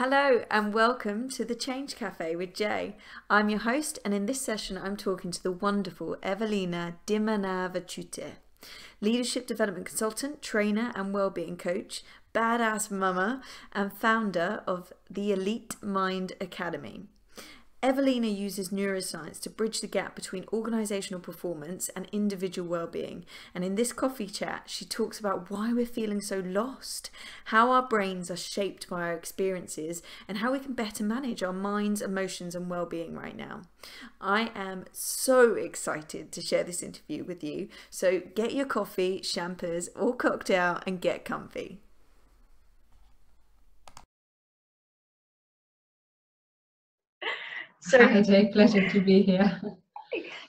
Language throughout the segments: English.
Hello and welcome to The Change Cafe with Jay. I'm your host, and in this session I'm talking to the wonderful Evelina Dzimanaviciute, leadership development consultant, trainer and well-being coach, badass mama and founder of the Elite Mind Academy. Evelina uses neuroscience to bridge the gap between organisational performance and individual well-being, and in this coffee chat she talks about why we're feeling so lost, how our brains are shaped by our experiences, and how we can better manage our minds, emotions and well-being right now. I am so excited to share this interview with you, so get your coffee, champers or cocktail and get comfy. So, hi Jay, pleasure to be here.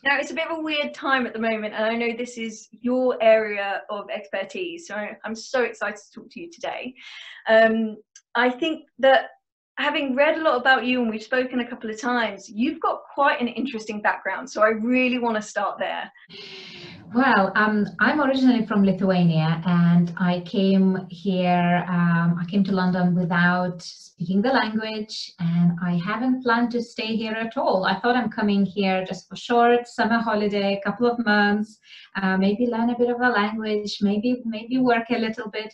Now, it's a bit of a weird time at the moment, and I know this is your area of expertise, so I'm so excited to talk to you today. I think that having read a lot about you, and we've spoken a couple of times, you've got quite an interesting background, so I really want to start there. Well, I'm originally from Lithuania, and I came here, I came to London without speaking the language, and I haven't planned to stay here at all. I thought I'm coming here just for short summer holiday, couple of months, maybe learn a bit of a language, maybe work a little bit.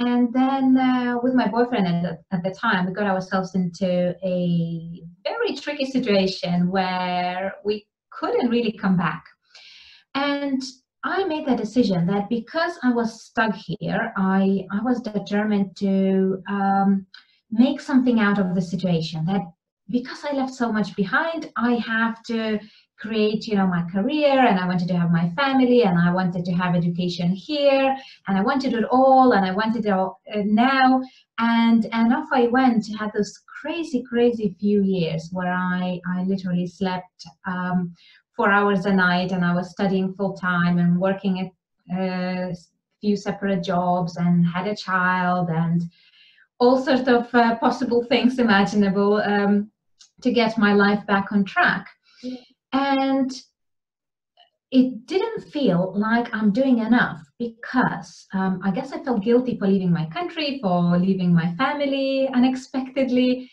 And then with my boyfriend at the time, we got ourselves into a very tricky situation where we couldn't really come back. And I made the decision that because I was stuck here, I was determined to make something out of the situation, that because I left so much behind, I have to create, you know, my career, and I wanted to have my family, and I wanted to have education here, and I wanted it all, and I wanted it all now. And off I went to have those crazy few years where I literally slept 4 hours a night, and I was studying full-time and working at a few separate jobs, and had a child, and all sorts of possible things imaginable to get my life back on track. And it didn't feel like I'm doing enough, because I guess I felt guilty for leaving my country, for leaving my family unexpectedly.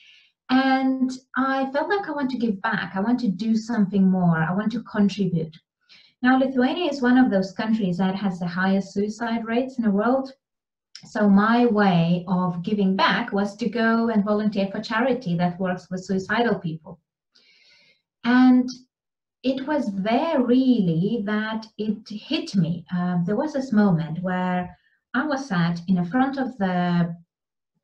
And I felt like I want to give back. I want to do something more. I want to contribute. Now, Lithuania is one of those countries that has the highest suicide rates in the world. So my way of giving back was to go and volunteer for charity that works with suicidal people. And it was there really that it hit me. There was this moment where I was sat in front of the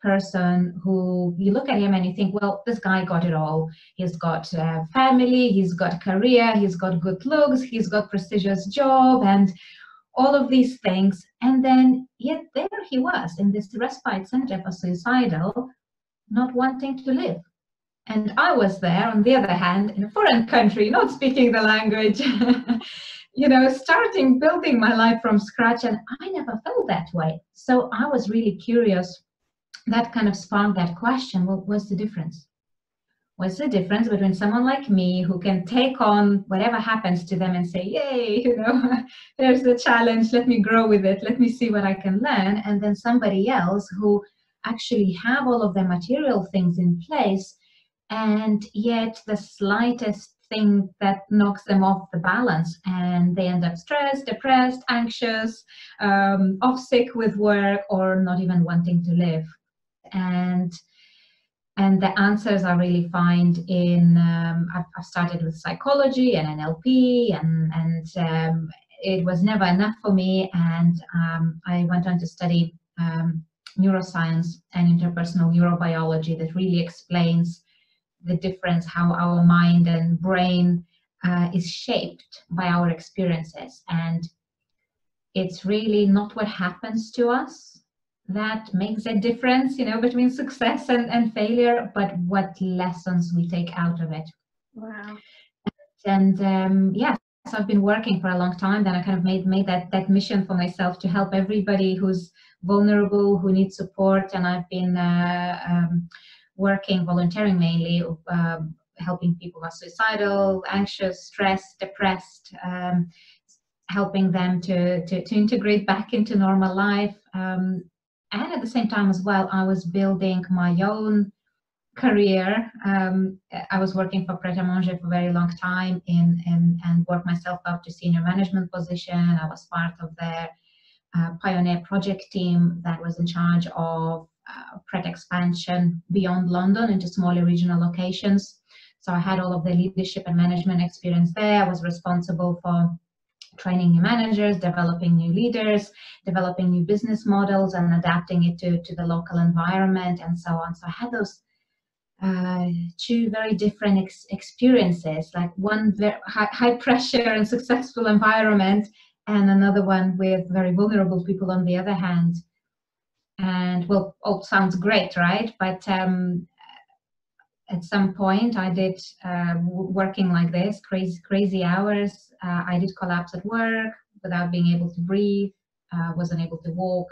person who, you look at him and you think, well, this guy got it all. He's got a family, he's got a career, he's got good looks, he's got prestigious job and all of these things. And then yet there he was in this respite center for suicidal, not wanting to live. And I was there, on the other hand, in a foreign country, not speaking the language, you know, starting building my life from scratch, and I never felt that way. So I was really curious. That kind of sparked that question, well, what's the difference? What's the difference between someone like me who can take on whatever happens to them and say, yay, you know, there's the challenge, let me grow with it, let me see what I can learn, and then somebody else who actually have all of their material things in place, and yet the slightest thing that knocks them off the balance and they end up stressed, depressed, anxious, off sick with work, or not even wanting to live. And the answers I really find in, I've started with psychology and NLP, and it was never enough for me, and I went on to study neuroscience and interpersonal neurobiology that really explains the difference, how our mind and brain is shaped by our experiences. And it's really not what happens to us that makes a difference, you know, between success and failure, but what lessons we take out of it. Wow. Yeah, so I've been working for a long time. Then I kind of made that mission for myself to help everybody who's vulnerable, who needs support. And I've been working, volunteering mainly, helping people who are suicidal, anxious, stressed, depressed, helping them to integrate back into normal life. And at the same time as well, I was building my own career. I was working for Pret-a-Manger for a very long time and worked myself up to senior management position. I was part of their pioneer project team that was in charge of Pret expansion beyond London into smaller regional locations. So I had all of the leadership and management experience there. I was responsible for training new managers, developing new leaders, developing new business models and adapting it to the local environment and so on. So I had those two very different experiences, like one very high pressure and successful environment and another one with very vulnerable people on the other hand. And well, all sounds great, right? But at some point I did working like this, crazy hours. I did collapse at work without being able to breathe, wasn't able to walk,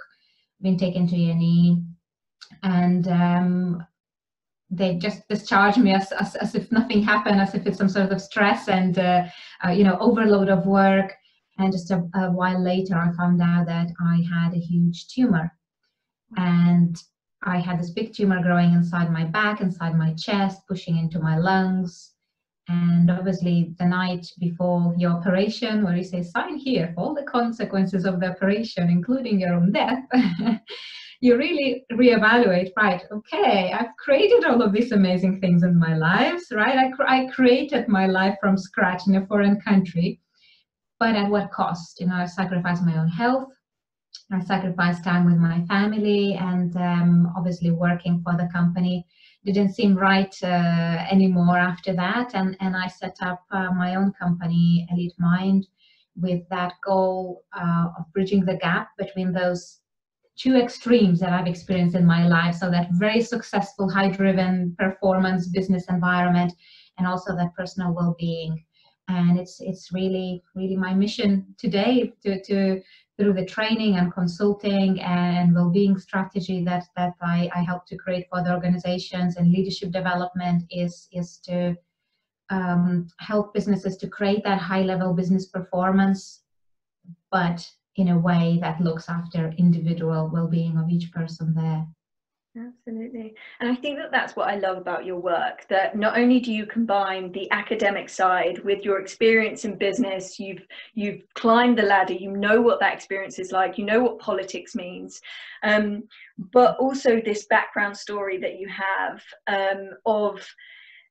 been taken to A&E, and they just discharged me as if nothing happened, as if it's some sort of stress and you know, overload of work. And just a while later I found out that I had a huge tumor, and I had this big tumor growing inside my back, inside my chest, pushing into my lungs. And obviously the night before your operation, where you say, sign here for all the consequences of the operation, including your own death, you really reevaluate, right? Okay, I've created all of these amazing things in my lives, right? I created my life from scratch in a foreign country, but at what cost? You know, I sacrificed my own health, I sacrificed time with my family, and obviously working for the company didn't seem right anymore after that. And I set up my own company, Elite Mind, with that goal of bridging the gap between those two extremes that I've experienced in my life. So that very successful, high-driven performance business environment, and also that personal well-being. And it's really my mission today to through the training and consulting and well-being strategy that I help to create for the organizations and leadership development is to help businesses to create that high-level business performance, but in a way that looks after individual well-being of each person there. Absolutely. And I think that that's what I love about your work, that not only do you combine the academic side with your experience in business, you've climbed the ladder, you know what that experience is like, you know what politics means, but also this background story that you have of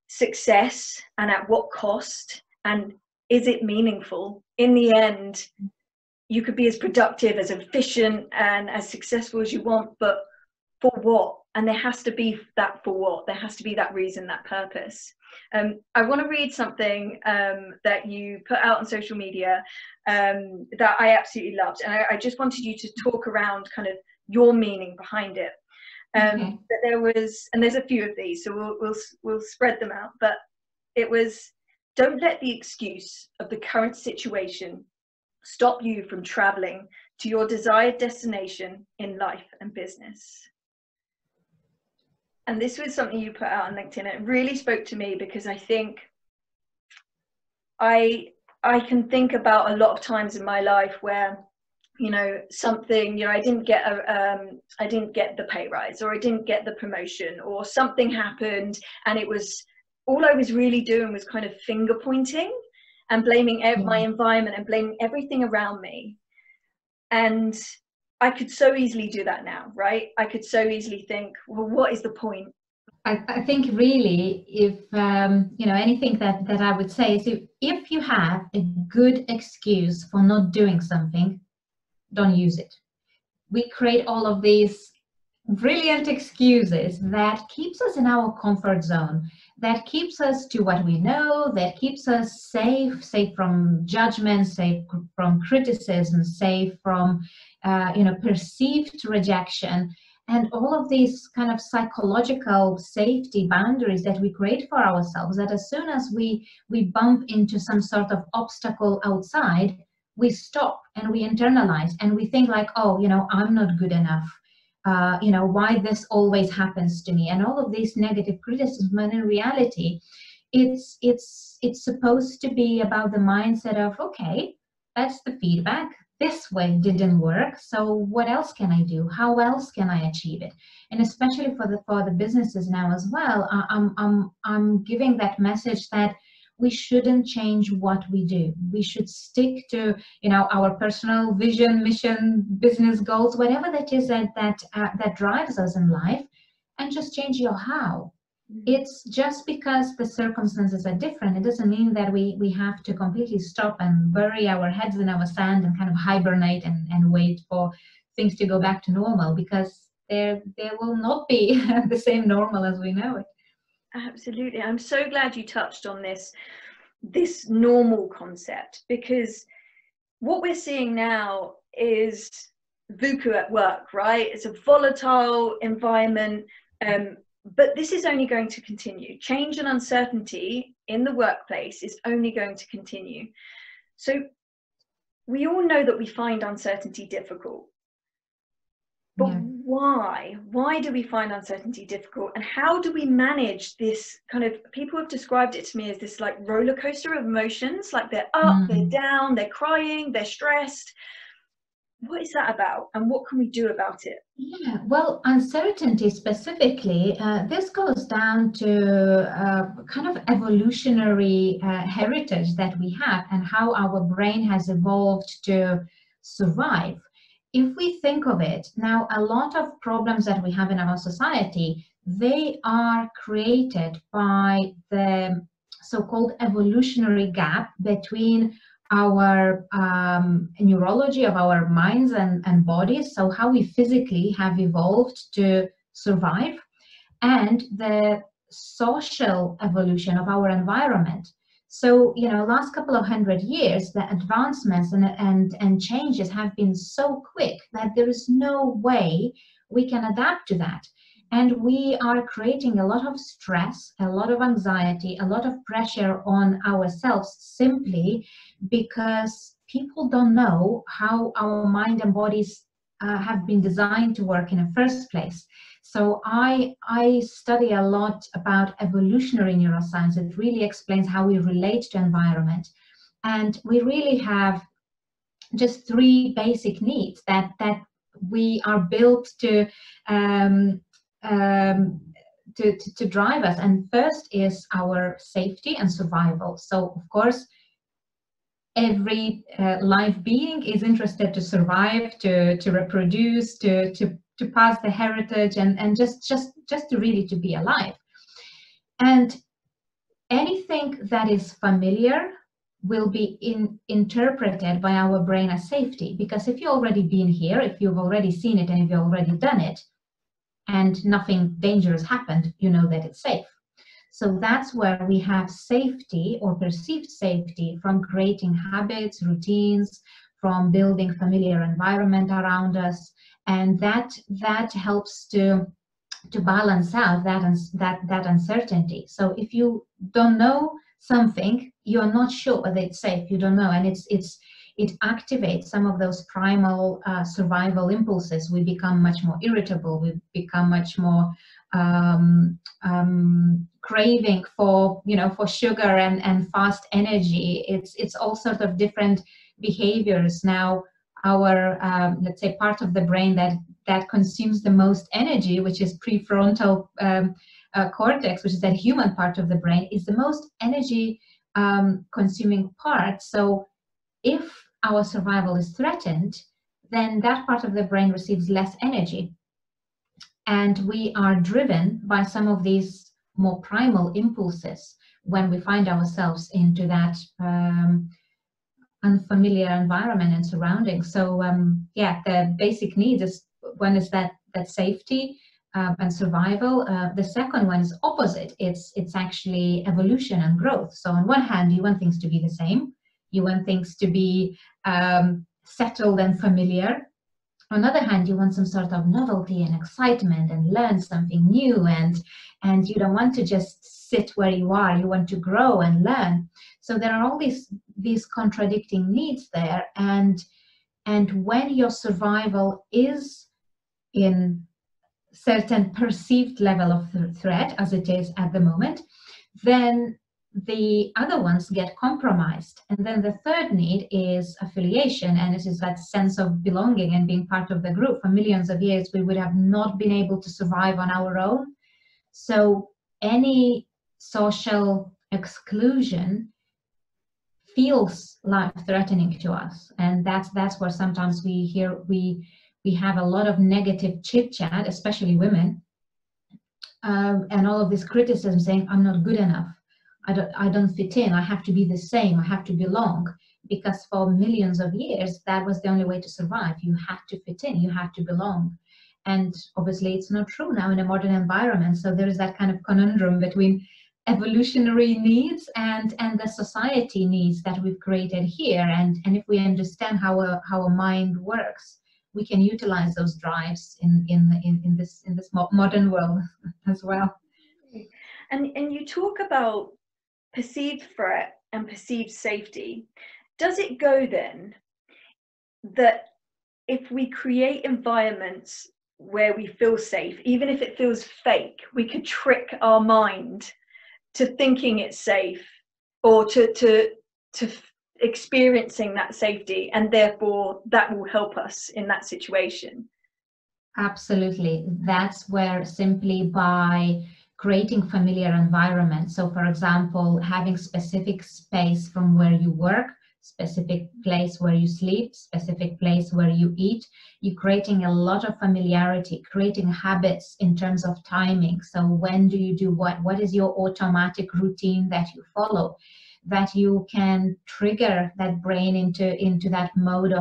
success and at what cost, and is it meaningful? In the end, you could be as productive, as efficient and as successful as you want, but for what? And there has to be that for what. There has to be that reason, that purpose. I want to read something that you put out on social media that I absolutely loved. And I just wanted you to talk around kind of your meaning behind it. Okay. But there was, and there's a few of these, so we'll spread them out. But it was, don't let the excuse of the current situation stop you from traveling to your desired destination in life and business. And this was something you put out on LinkedIn. It really spoke to me because I think I can think about a lot of times in my life where, you know, something, you know, I didn't get the pay rise, or I didn't get the promotion, or something happened, and it was all I was really doing was kind of finger pointing and blaming my environment and blaming everything around me. And I could so easily do that now, right? I could so easily think, well, what is the point? I think really, if you know, anything that I would say is if you have a good excuse for not doing something, don't use it. We create all of these brilliant excuses that keeps us in our comfort zone, that keeps us to what we know, that keeps us safe from judgment, safe from criticism, safe from you know, perceived rejection, and all of these kind of psychological safety boundaries that we create for ourselves, that as soon as we bump into some sort of obstacle outside, we stop and we internalize and we think like, oh, you know, I'm not good enough. You know, why this always happens to me, and all of these negative criticism. And in reality, it's supposed to be about the mindset of, okay, that's the feedback. this way didn't work, so what else can I do? How else can I achieve it? And especially for the businesses now as well, I'm giving that message that we shouldn't change what we do. We should stick to, you know, our personal vision, mission, business goals, whatever that is that drives us in life, and just change your how. It's just because the circumstances are different, it doesn't mean that we have to completely stop and bury our heads in our sand and kind of hibernate and wait for things to go back to normal, because there will not be the same normal as we know it. Absolutely. I'm so glad you touched on this normal concept, because what we're seeing now is VUCA at work, right? It's a volatile environment. But this is only going to continue. Change and uncertainty in the workplace is only going to continue. So we all know that we find uncertainty difficult. But yeah. Why? Why do we find uncertainty difficult? And how do we manage this kind of, people have described it to me as this like roller coaster of emotions, like they're up, they're down, they're crying, they're stressed. What is that about, and what can we do about it? Yeah, well, uncertainty specifically, this goes down to kind of evolutionary heritage that we have and how our brain has evolved to survive. If we think of it, now a lot of problems that we have in our society, they are created by the so-called evolutionary gap between our neurology of our minds and bodies, so how we physically have evolved to survive, and the social evolution of our environment. So, you know, last couple of 100 years, the advancements and changes have been so quick that there is no way we can adapt to that. And we are creating a lot of stress, a lot of anxiety, a lot of pressure on ourselves simply because people don't know how our mind and bodies have been designed to work in the first place. So I study a lot about evolutionary neuroscience. It really explains how we relate to environment. And we really have just three basic needs that we are built to drive us. And first is our safety and survival. So of course, every live being is interested to survive, to reproduce, to pass the heritage, and just to be alive. And anything that is familiar will be interpreted by our brain as safety, because if you've already been here, if you've already seen it, and if you've already done it, and nothing dangerous happened, you know that it's safe. So that's where we have safety or perceived safety from creating habits, routines, from building familiar environment around us. And that helps to balance out that uncertainty. So if you don't know something, you're not sure whether it's safe, you don't know. And it activates some of those primal survival impulses. We become much more irritable, we become much more craving for, you know, for sugar and fast energy. It's all sort of different behaviors. Now our, let's say, part of the brain that consumes the most energy, which is prefrontal cortex, which is that human part of the brain, is the most energy consuming part. So if our survival is threatened, then that part of the brain receives less energy. And we are driven by some of these more primal impulses when we find ourselves into that unfamiliar environment and surroundings. So yeah, the basic needs is, one is that safety and survival. The second one is opposite. It's actually evolution and growth. So on one hand, you want things to be the same. You want things to be settled and familiar. On the other hand, you want some sort of novelty and excitement and learn something new, and you don't want to just sit where you are, you want to grow and learn. So there are all these contradicting needs there, and when your survival is in certain perceived level of threat, as it is at the moment, then the other ones get compromised. And then the third need is affiliation, and it is that sense of belonging and being part of the group. For millions of years, we would have not been able to survive on our own. So any social exclusion feels life-threatening to us, and that's where sometimes we hear we have a lot of negative chit-chat, especially women, and all of this criticism saying, "I'm not good enough. I don't fit in. I have to be the same. I have to belong." Because for millions of years, that was the only way to survive. You had to fit in. You had to belong. And obviously, it's not true now in a modern environment. So there is that kind of conundrum between evolutionary needs and the society needs that we've created here. And if we understand how a mind works, we can utilize those drives in this modern world as well. And you talk about perceived threat and perceived safety. Does it go then that if we create environments where we feel safe, even if it feels fake, we could trick our mind to thinking it's safe, or to experiencing that safety, and therefore that will help us in that situation? Absolutely. That's where simply by creating familiar environments. So for example, having specific space from where you work, specific place where you sleep, specific place where you eat, you're creating a lot of familiarity, creating habits in terms of timing. So when do you do what is your automatic routine that you follow, that you can trigger that brain into that mode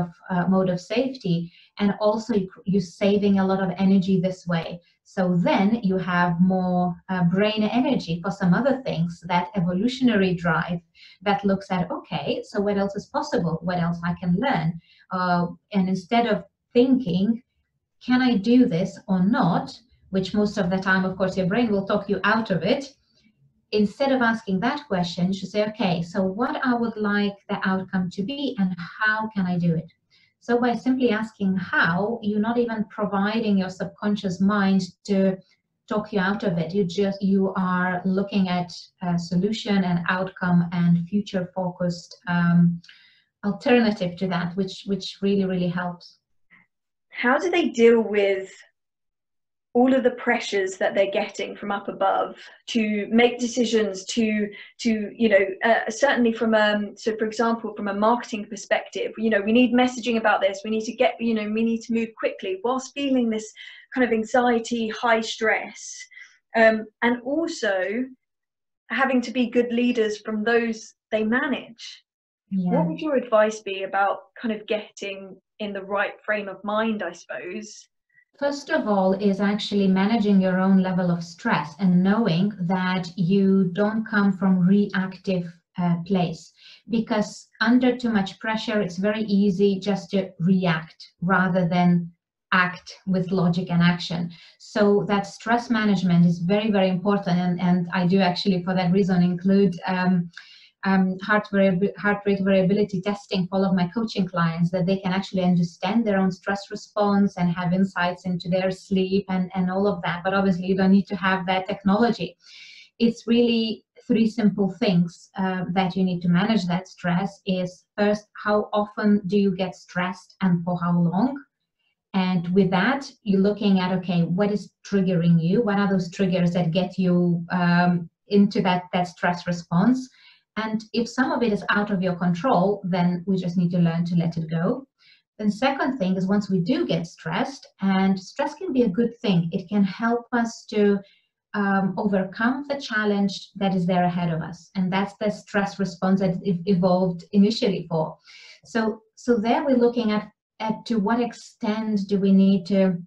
of safety. And also you're saving a lot of energy this way. So then you have more brain energy for some other things, that evolutionary drive that looks at, okay, so what else is possible? What else I can learn? And instead of thinking, can I do this or not? Which most of the time, of course, your brain will talk you out of it. Instead of asking that question, you should say, okay, so what I would like the outcome to be and how can I do it? So by simply asking how, you're not even providing your subconscious mind to talk you out of it. You are looking at a solution and outcome and future focused alternative to that, which really, really helps. How do they deal with all of the pressures that they're getting from up above to make decisions, to you know, certainly from so for example, from a marketing perspective, you know, we need messaging about this, we need to get, you know, we need to move quickly, whilst feeling this kind of anxiety, high stress, and also having to be good leaders from those they manage. Yeah. What would your advice be about kind of getting in the right frame of mind, I suppose? First of all is actually managing your own level of stress and knowing that you don't come from reactive place, because under too much pressure, it's very easy just to react rather than act with logic and action. So that stress management is very, very important. And I do actually for that reason include heart rate variability testing for all of my coaching clients, that they can actually understand their own stress response and have insights into their sleep and all of that. But obviously you don't need to have that technology. It's really three simple things that you need to manage that stress is, first, how often do you get stressed and for how long? And with that, you're looking at, okay, what is triggering you? What are those triggers that get you into that stress response? And if some of it is out of your control, then we just need to learn to let it go. Then second thing is, once we do get stressed, and stress can be a good thing, it can help us to overcome the challenge that is there ahead of us. And that's the stress response that it evolved initially for. So there we're looking at to what extent do we need to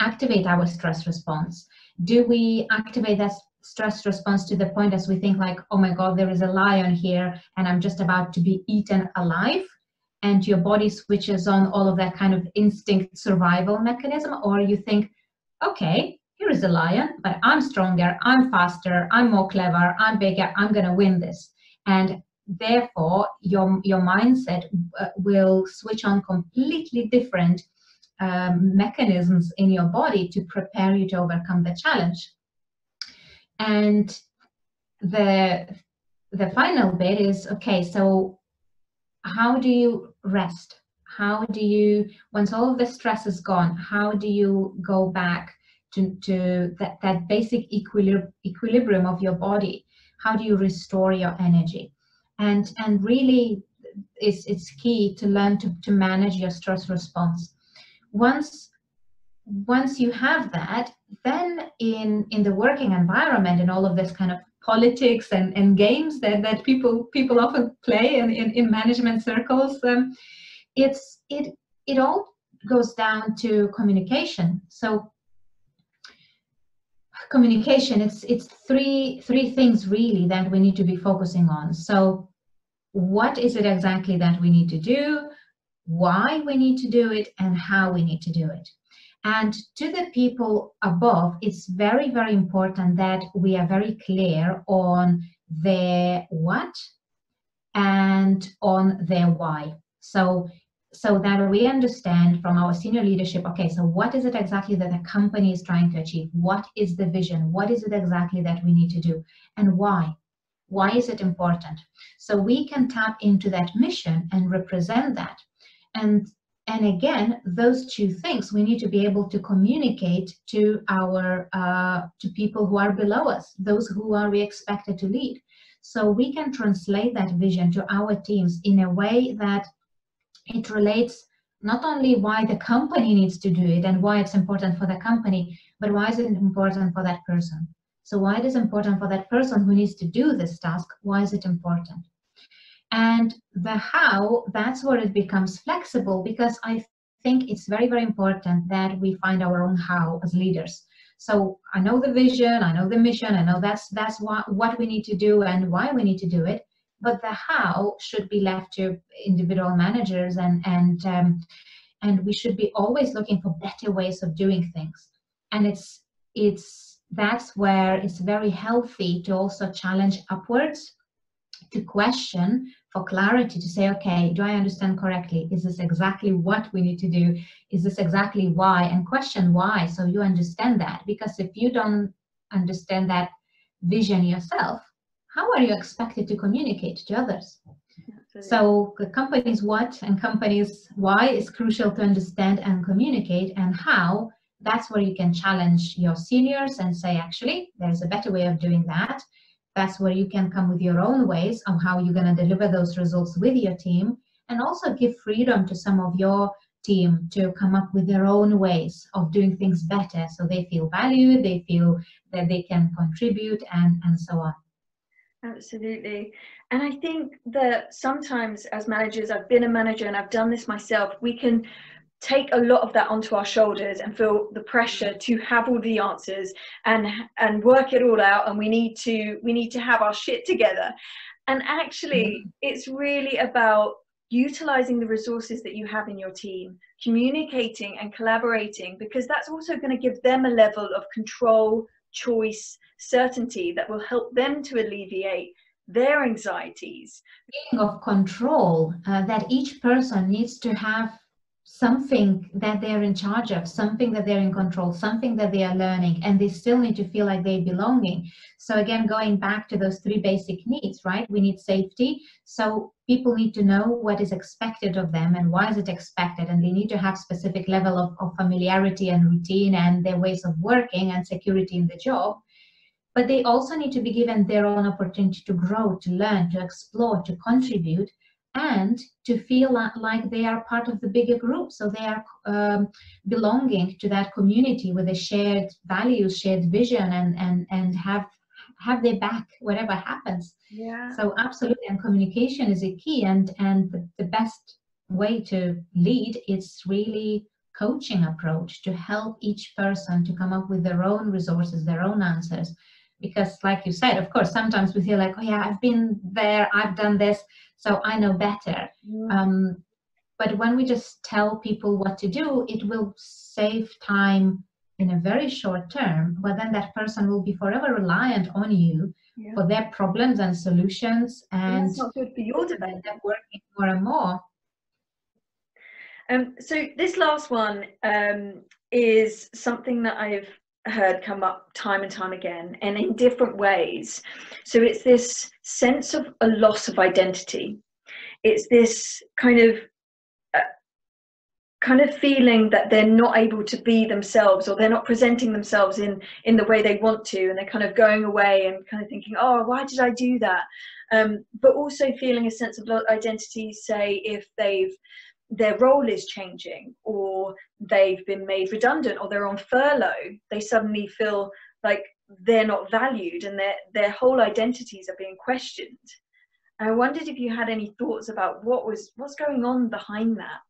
activate our stress response? Do we activate that stress response to the point as we think like, oh my God, there is a lion here and I'm just about to be eaten alive, and your body switches on all of that kind of instinct survival mechanism? Or you think, okay, here is a lion, but I'm stronger, I'm faster, I'm more clever, I'm bigger, I'm gonna win this. And therefore your mindset will switch on completely different mechanisms in your body to prepare you to overcome the challenge. And the the final bit is, okay, so how do you rest? How do you, once all of the stress is gone, how do you go back to that basic equilibrium of your body? How do you restore your energy? And really, it's key to learn to manage your stress response. Once you have that, then in the working environment, in all of this kind of politics and games that people often play in management circles, it all goes down to communication. So communication, it's three things really that we need to be focusing on. So what is it exactly that we need to do, why we need to do it, and how we need to do it. And to the people above, it's very, very important that we are very clear on their what and on their why. So that we understand from our senior leadership, okay, so what is it exactly that the company is trying to achieve? What is the vision? What is it exactly that we need to do? And why? Why is it important? So we can tap into that mission and represent that. And again, those two things we need to be able to communicate to our to people who are below us, those who are we expected to lead. So we can translate that vision to our teams in a way that it relates not only why the company needs to do it and why it's important for the company, but why is it important for that person? So why it is important for that person who needs to do this task, why is it important? And the how, that's where it becomes flexible, because I think it's very, very important that we find our own how as leaders. So I know the vision, I know the mission, I know that's what we need to do and why we need to do it. But the how should be left to individual managers, and we should be always looking for better ways of doing things. And that's where it's very healthy to also challenge upwards, to question for clarity, to say, okay, do I understand correctly? Is this exactly what we need to do? Is this exactly why? And question why, so you understand that. Because if you don't understand that vision yourself, how are you expected to communicate to others? Absolutely. So the company's what and company's why is crucial to understand and communicate, and how, that's where you can challenge your seniors and say, actually, there's a better way of doing that. That's where you can come with your own ways on how you're going to deliver those results with your team, and also give freedom to some of your team to come up with their own ways of doing things better, so they feel valued, they feel that they can contribute, and so on. Absolutely. And I think that sometimes as managers, I've been a manager and I've done this myself, we can take a lot of that onto our shoulders and feel the pressure to have all the answers and work it all out, and we need to have our shit together. And actually, it's really about utilizing the resources that you have in your team, communicating and collaborating, because that's also going to give them a level of control, choice, certainty that will help them to alleviate their anxieties. Feeling of control, that each person needs to have something that they're in charge of, something that they're in control, something that they are learning, and they still need to feel like they're belonging. So again, going back to those three basic needs, right? We need safety. So people need to know what is expected of them and why is it expected, and they need to have specific level of familiarity and routine and their ways of working and security in the job. But they also need to be given their own opportunity to grow, to learn, to explore, to contribute, and to feel like they are part of the bigger group. So they are belonging to that community with a shared values, shared vision, and have their back, whatever happens. Yeah. So absolutely, and communication is a key, and the best way to lead is really coaching approach to help each person to come up with their own resources, their own answers. Because like you said, of course, sometimes we feel like, oh yeah, I've been there, I've done this, so I know better. Mm. But when we just tell people what to do, it will save time in a very short term, but then that person will be forever reliant on you, yeah, for their problems and solutions, and it's not good for your development, working more and more. So this last one is something that I've heard come up time and time again, and in different ways. So it's this sense of a loss of identity. It's this kind of feeling that they're not able to be themselves, or they're not presenting themselves in the way they want to, and they're kind of going away and kind of thinking, oh, why did I do that? But also feeling a sense of identity, say if their role is changing, or they've been made redundant, or they're on furlough, they suddenly feel like they're not valued, and their whole identities are being questioned. I wondered if you had any thoughts about what's going on behind that.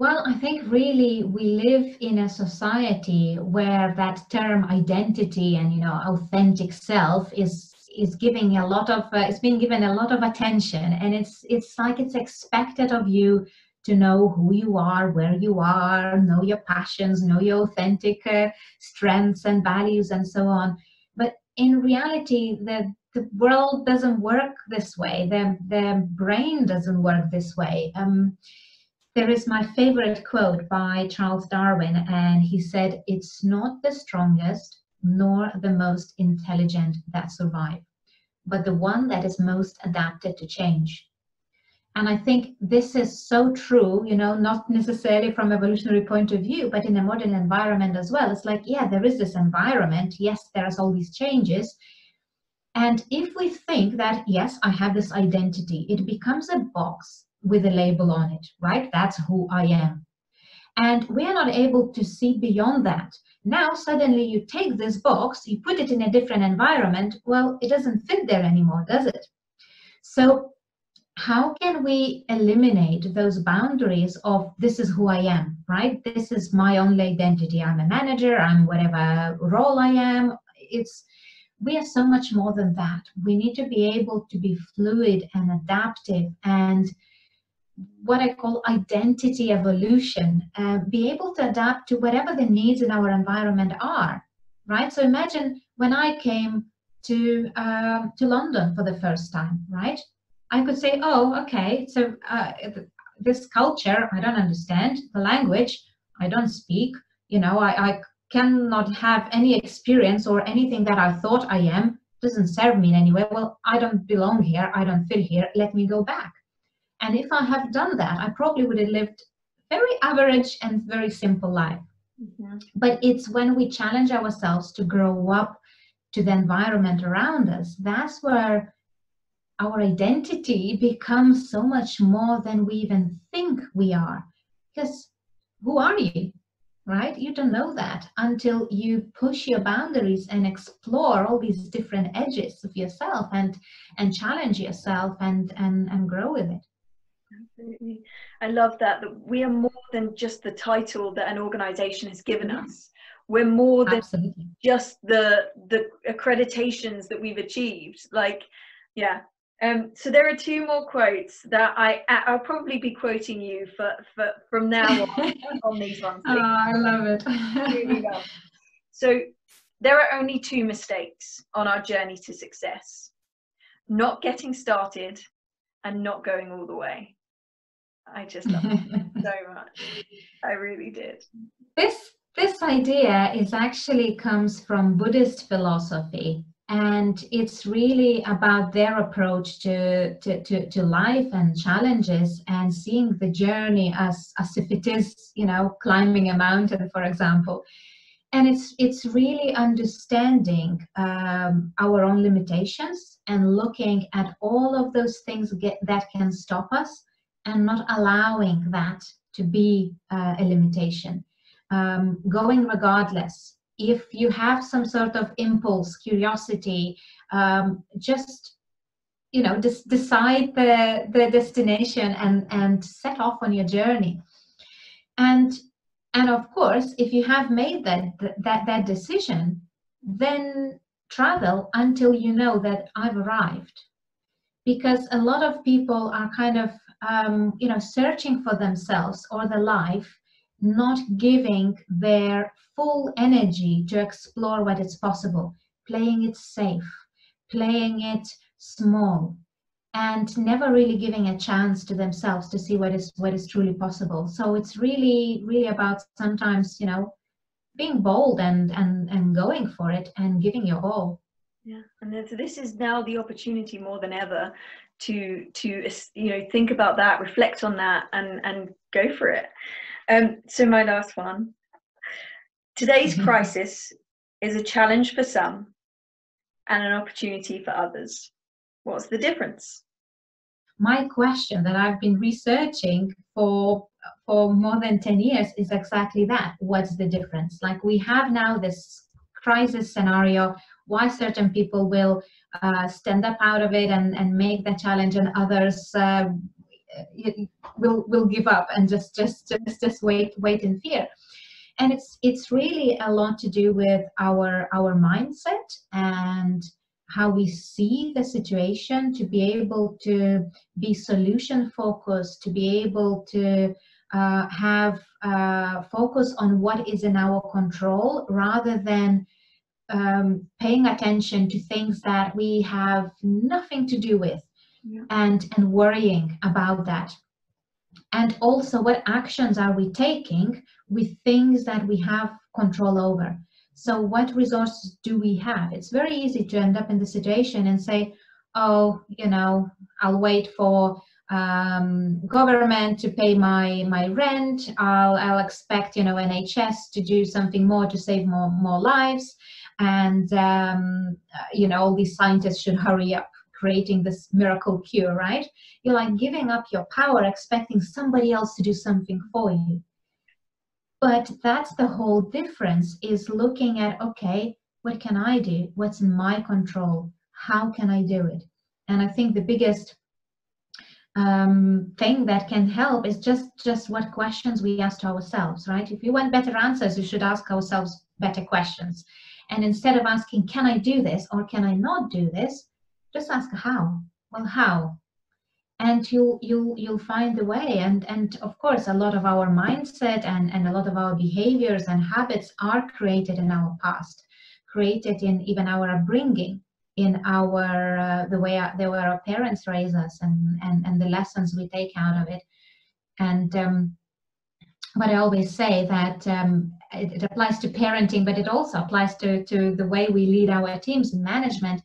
Well, I think really we live in a society where that term identity and, you know, authentic self is giving a lot of it's been given a lot of attention, and it's like it's expected of you to know who you are, where you are, know your passions, know your authentic strengths and values and so on. But in reality, the world doesn't work this way. The brain doesn't work this way. There is my favorite quote by Charles Darwin, and he said, "It's not the strongest nor the most intelligent that survive, but the one that is most adapted to change." And I think this is so true, you know, not necessarily from an evolutionary point of view, but in a modern environment as well. It's like, yeah, there is this environment. Yes, there's all these changes. And if we think that, yes, I have this identity, it becomes a box with a label on it, right? That's who I am. And we are not able to see beyond that. Now, suddenly you take this box, you put it in a different environment, well, it doesn't fit there anymore, does it? So how can we eliminate those boundaries of this is who I am, right? This is my only identity. I'm a manager, I'm whatever role I am. We are so much more than that. We need to be able to be fluid and adaptive, and what I call identity evolution, be able to adapt to whatever the needs in our environment are, right? So imagine when I came to London for the first time, right? I could say, oh, okay, so this culture, I don't understand, the language, I don't speak, you know, I cannot have any experience or anything that I thought I am, doesn't serve me in any way, well, I don't belong here, I don't fit here, let me go back. And if I have done that, I probably would have lived very average and very simple life. Mm-hmm. But it's when we challenge ourselves to grow up to the environment around us, that's where our identity becomes so much more than we even think we are. Because who are you, right? You don't know that until you push your boundaries and explore all these different edges of yourself and challenge yourself and grow with it. Absolutely. I love that we are more than just the title that an organization has given us. We're more than Absolutely. Just the accreditations that we've achieved. Like, yeah. So there are two more quotes that I'll probably be quoting you for from now on on these ones. Oh, I love it. Really love. So there are only two mistakes on our journey to success: not getting started and not going all the way. I just love it so much. I really did. This idea is actually comes from Buddhist philosophy, and it's really about their approach to life and challenges, and seeing the journey as if it is, you know, climbing a mountain, for example. And it's really understanding our own limitations and looking at all of those things that can stop us, and not allowing that to be a limitation. Going regardless. If you have some sort of impulse, curiosity, just, you know, just decide the destination and set off on your journey. And of course, if you have made that decision, then travel until you know that I've arrived. Because a lot of people are kind of, you know, searching for themselves or the life, not giving their full energy to explore what is possible, playing it safe, playing it small, and never really giving a chance to themselves to see what is truly possible. So it's really, really about sometimes, you know, being bold and going for it and giving your all. Yeah, and this is now the opportunity more than ever to think about that, reflect on that, and go for it. So my last one. Today's crisis is a challenge for some and an opportunity for others. What's the difference? My question that I've been researching for more than 10 years is exactly that. What's the difference? Like, we have now this crisis scenario, why certain people will stand up out of it and make the challenge, and others will give up and just wait in fear. And it's really a lot to do with our mindset and how we see the situation, to be able to be solution focused, to be able to have focus on what is in our control, rather than paying attention to things that we have nothing to do with, and worrying about that. And also, what actions are we taking with things that we have control over? So what resources do we have? It's very easy to end up in the situation and say, oh, I'll wait for government to pay my rent. I'll expect, NHS to do something more to save more lives. And, all these scientists should hurry up creating this miracle cure, right? You're like giving up your power, expecting somebody else to do something for you. But that's the whole difference, is looking at, okay, what can I do? What's in my control? How can I do it? And I think the biggest thing that can help is just what questions we ask to ourselves, right? If we want better answers, we should ask ourselves better questions. And instead of asking, can I do this or can I not do this? Just ask how. Well, how? And you'll find the way. And of course, a lot of our mindset and a lot of our behaviors and habits are created in our past, created in even our upbringing, in our the way our parents raise us, and the lessons we take out of it. And but I always say that it applies to parenting, but it also applies to the way we lead our teams and management.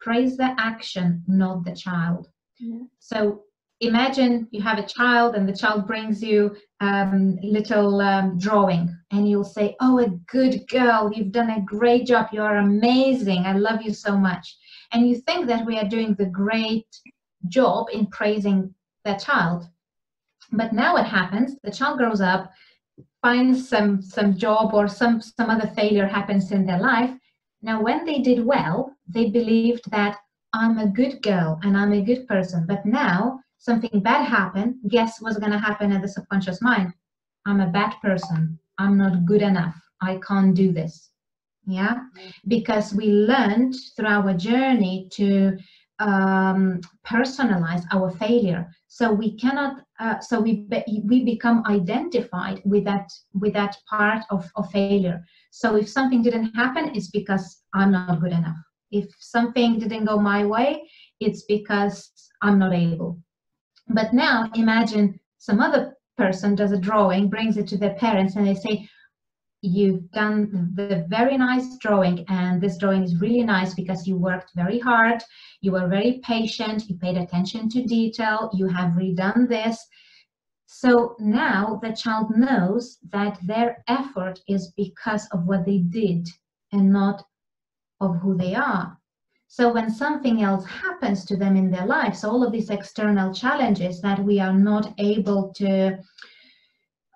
Praise the action, not the child. Yeah. So imagine you have a child and the child brings you little drawing, and you'll say, oh, a good girl, you've done a great job, you're amazing, I love you so much. And you think that we are doing the great job in praising the child. But now what happens, the child grows up, finds some job, or some other failure happens in their life. Now, when they did well, they believed that I'm a good girl and I'm a good person. But now something bad happened. Guess what's going to happen at the subconscious mind? I'm a bad person. I'm not good enough. I can't do this. Yeah. Because we learned through our journey to personalize our failure. So we cannot, so we become identified with that part of failure. So if something didn't happen, it's because I'm not good enough. If something didn't go my way, it's because I'm not able. But now imagine some other person does a drawing, brings it to their parents, and they say, you've done the very nice drawing, and this drawing is really nice because you worked very hard, you were very patient, you paid attention to detail, you have redone this. So now the child knows that their effort is because of what they did and not of who they are. So when something else happens to them in their lives, all of these external challenges that we are not able to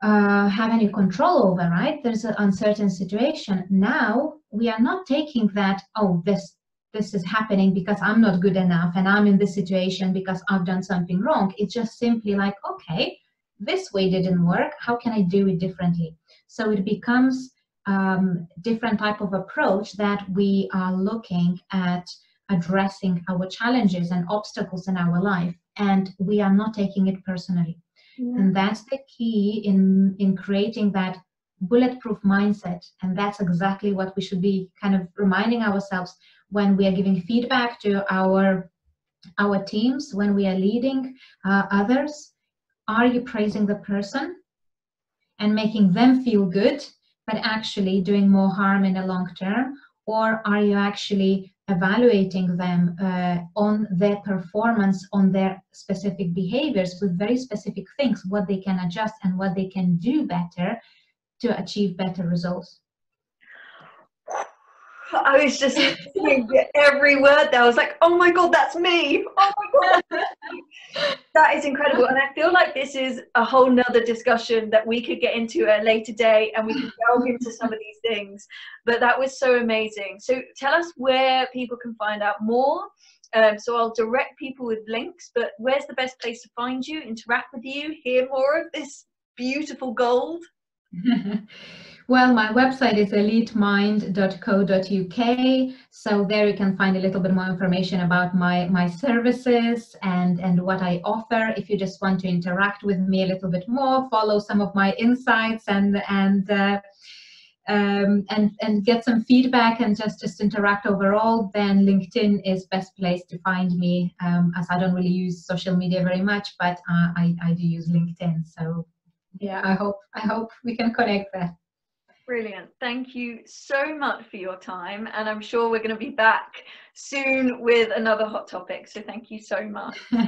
have any control over, right? There's an uncertain situation. Now we are not taking that, oh, this is happening because I'm not good enough and I'm in this situation because I've done something wrong. It's just simply like, okay, this way didn't work. How can I do it differently? So it becomes different type of approach that we are looking at addressing our challenges and obstacles in our life, and we are not taking it personally. Yeah. And that's the key in creating that bulletproof mindset, and that's exactly what we should be kind of reminding ourselves when we are giving feedback to our teams, when we are leading others. Are you praising the person and making them feel good but actually doing more harm in the long term? Or are you actually evaluating them on their performance, on their specific behaviors with very specific things, what they can adjust and what they can do better to achieve better results? I was just every word there. I was like, oh my God, that's me. Oh my God. That is incredible. And I feel like this is a whole nother discussion that we could get into at a later day, and we could delve into some of these things. But that was so amazing. So tell us where people can find out more. So I'll direct people with links, but where's the best place to find you, interact with you, hear more of this beautiful gold? Well, my website is elitemind.co.uk, so there you can find a little bit more information about my services and what I offer. If you just want to interact with me a little bit more, follow some of my insights and get some feedback and just interact overall, then LinkedIn is best place to find me, as I don't really use social media very much, but I do use LinkedIn. So yeah, I hope we can connect there. Brilliant. Thank you so much for your time. And I'm sure we're going to be back soon with another hot topic. So thank you so much. All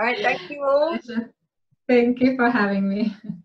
right. Thank you all. Thank you for having me.